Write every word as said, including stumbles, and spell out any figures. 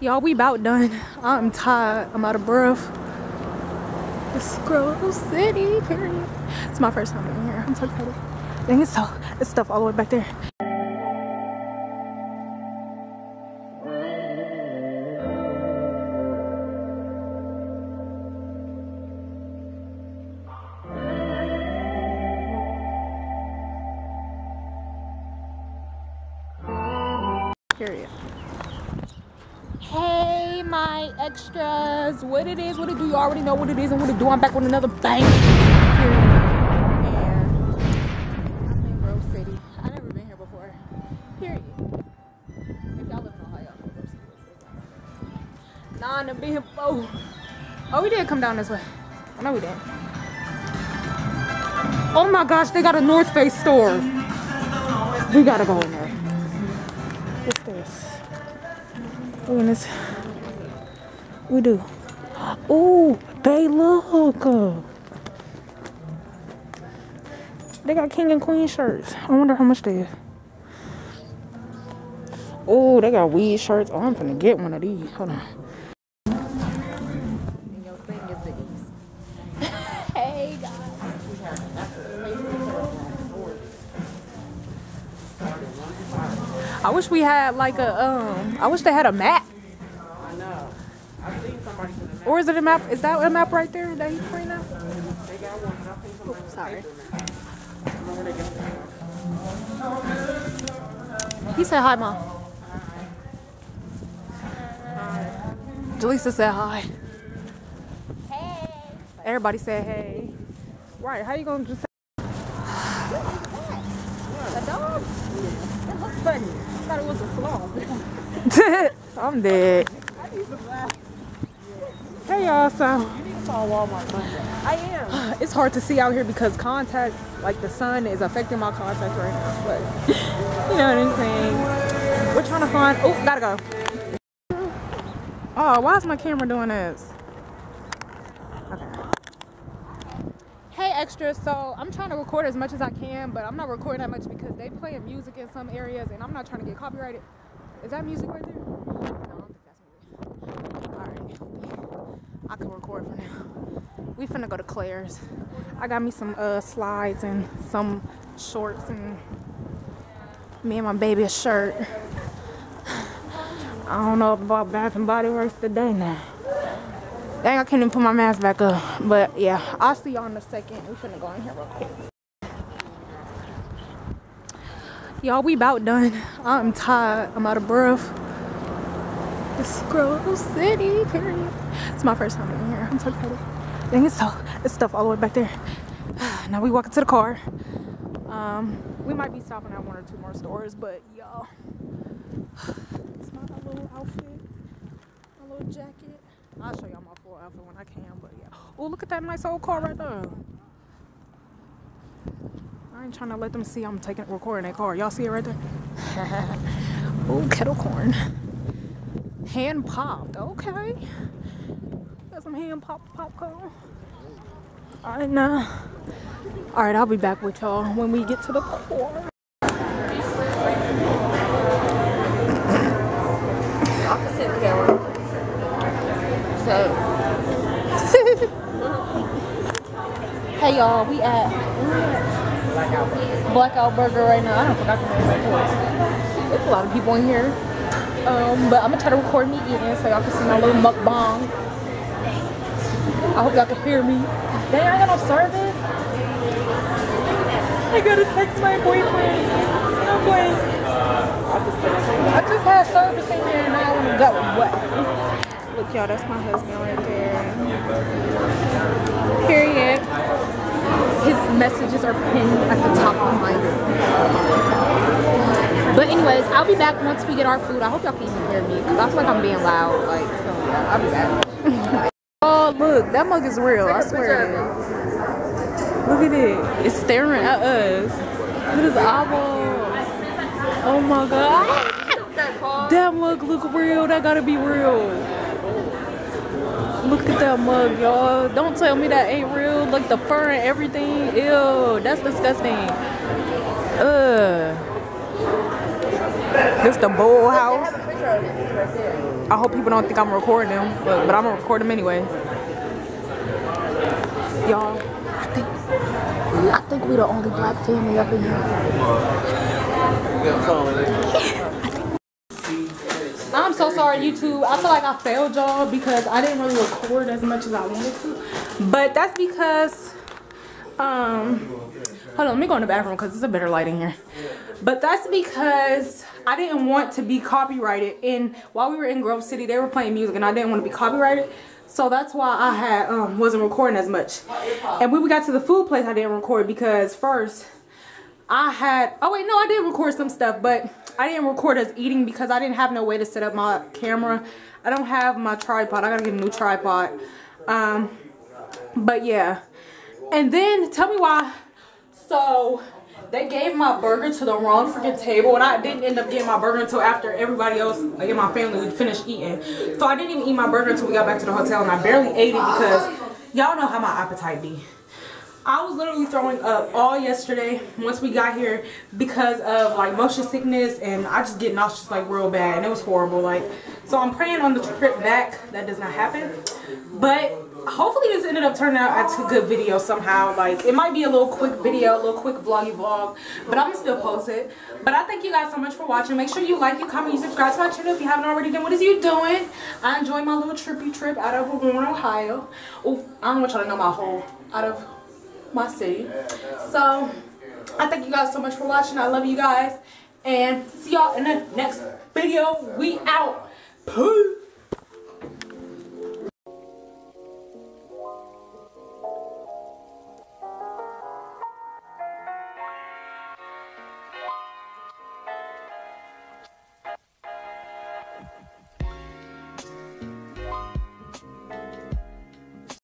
Y'all, we about done. I'm tired. I'm out of breath. It's Grove City, period. It's my first time being here. I'm so excited. Dang, it's so, it's stuff all the way back there. Period. Hey, my extras. What it is, what it do. You already know what it is and what it do. I'm back with another bang. Period. And I'm in Grove City. I've never been here before. Period. If y'all live in Ohio, y'all know Grove City is. Nah, I've been here before. Oh, we did come down this way. I know we did. Oh my gosh, they got a North Face store. We gotta go in there. What's this? Oh, and it's, we do. Oh, they look. They got king and queen shirts. I wonder how much they is. Oh, they got weed shirts. Oh, I'm gonna get one of these. Hold on. And your thing is the east. Hey guys. I wish we had like a, um, I wish they had a map. I know. I've seen somebody put a map. Or is it a map? Is that a map right there that you print out? They got one, but I've seen somebody put a map. Sorry. He said hi, Mom. Hi. Jaleesa said hi. Hey. Everybody said hey. Right, how you gonna just say? What is that? A dog? It looks funny. I thought it was a flaw. I'm dead. I need some laughs. Hey y'all, so you need to call Walmart Monday. I am. It's hard to see out here because contact, like the sun is affecting my contacts right now. But you know what I'm saying. We're trying to find. Oh, gotta go. Oh, why is my camera doing this? Hey extra, so I'm trying to record as much as I can, but I'm not recording that much because they playing music in some areas and I'm not trying to get copyrighted. Is that music right there? No, I don't think that's music. Alright. I can record for now. We finna go to Claire's. I got me some uh slides and some shorts and me and my baby a shirt. I don't know about Bath and Body Works today now. Dang, I can't even put my mask back up. But yeah, I'll see y'all in a second. We finna go in here real quick. Y'all, we about done. I'm tired. I'm out of breath. It's Grove City, period. It's my first time being here. I'm so excited. Dang, it's so, it's stuff all the way back there. Now we walk into the car. Um, we might be stopping at one or two more stores, but y'all, it's my little outfit, my little jacket. I'll show y'all my full outfit when I can, but yeah. Oh, look at that nice old car right there. I ain't trying to let them see I'm taking recording that car. Y'all see it right there? Oh, kettle corn. Hand popped. Okay. Got some hand popped popcorn. All right, now. All right, I'll be back with y'all when we get to the car. Opposite camera. Hey y'all, we at Blackout Burger right now. I don't forgot the name of it. There's a lot of people in here, um, but I'm gonna try to record me eating so y'all can see my little mukbang. I hope y'all can hear me. They ain't got no service. I gotta text my boyfriend. No boy. I just had service in here and I wanna go. What? Look, y'all, that's my husband right there. Period. His messages are pinned at the top of mine. But anyways, I'll be back once we get our food. I hope y'all can even hear me because I feel like I'm being loud. Like, so yeah, I'll be back. Oh, look, that mug is real. I swear it is. Look at it. It's staring at us. Look at his eyeball. Oh my god. That mug look real. That gotta be real. Look at that mug, y'all. Don't tell me that ain't real. Like the fur and everything. Ew, that's disgusting. Ugh. This the bowl house. I hope people don't think I'm recording them, but, but I'm gonna record them anyway. Y'all, I think, I think we the only black family up in here. I'm so sorry, YouTube. I feel like I failed y'all because I didn't really record as much as I wanted to. But that's because, um, hold on, let me go in the bathroom because there's a better light in here. But that's because I didn't want to be copyrighted. And while we were in Grove City, they were playing music and I didn't want to be copyrighted. So that's why I had um, wasn't recording as much. And when we got to the food place, I didn't record because first I had, oh wait, no, I did record some stuff, but I didn't record us eating because I didn't have no way to set up my camera. I don't have my tripod. I gotta get a new tripod. Um, but yeah. And then tell me why. So they gave my burger to the wrong freaking table, and I didn't end up getting my burger until after everybody else, like in my family, we finished eating. So I didn't even eat my burger until we got back to the hotel, and I barely ate it because y'all know how my appetite be. I was literally throwing up all yesterday once we got here because of like motion sickness, and I just get nauseous like real bad, and it was horrible. Like, so I'm praying on the trip back that does not happen, but hopefully this ended up turning out as a good video somehow. Like, it might be a little quick video, a little quick vloggy vlog, but I'm gonna still post it. But I thank you guys so much for watching. Make sure you like, you comment, you subscribe to my channel if you haven't already. Then what is you doing? I enjoy my little trippy trip out of Warren, Ohio. Oh, I don't want y'all to know my whole, out of my city. So I thank you guys so much for watching. I love you guys, and see y'all in the next video. We out. Peace.